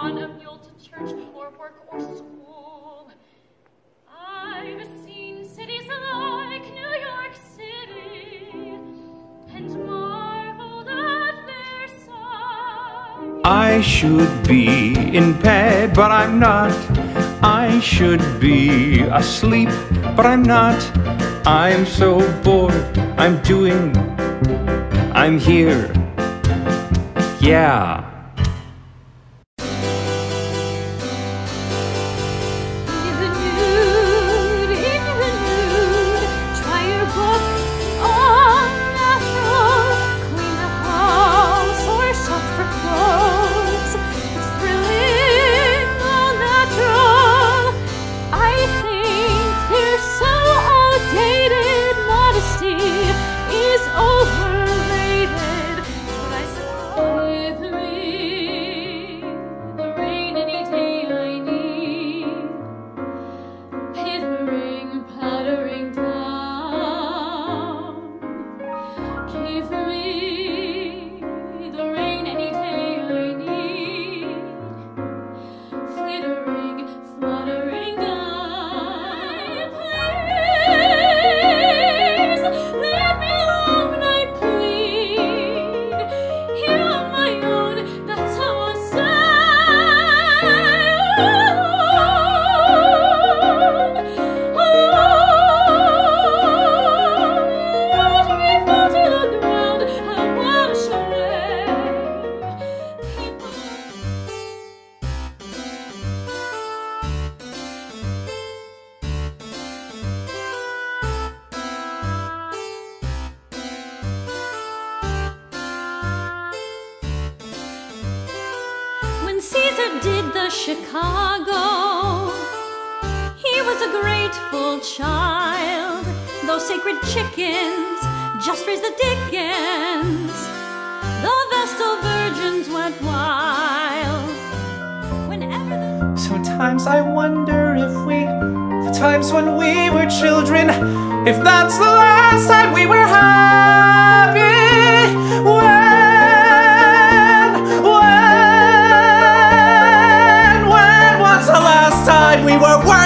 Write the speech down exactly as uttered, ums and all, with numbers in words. on a mule to church or work or school. I've seen cities like New York City and marveled at their song. I should be in bed, but I'm not. I should be asleep, but I'm not. I'm so bored. I'm doing. I'm here. Yeah. Caesar did the Chicago. He was a grateful child. Though sacred chickens just raised the dickens, though Vestal virgins went wild. Whenever the sometimes I wonder if we, the times when we were children, if that's the last time we were happy. Well, we were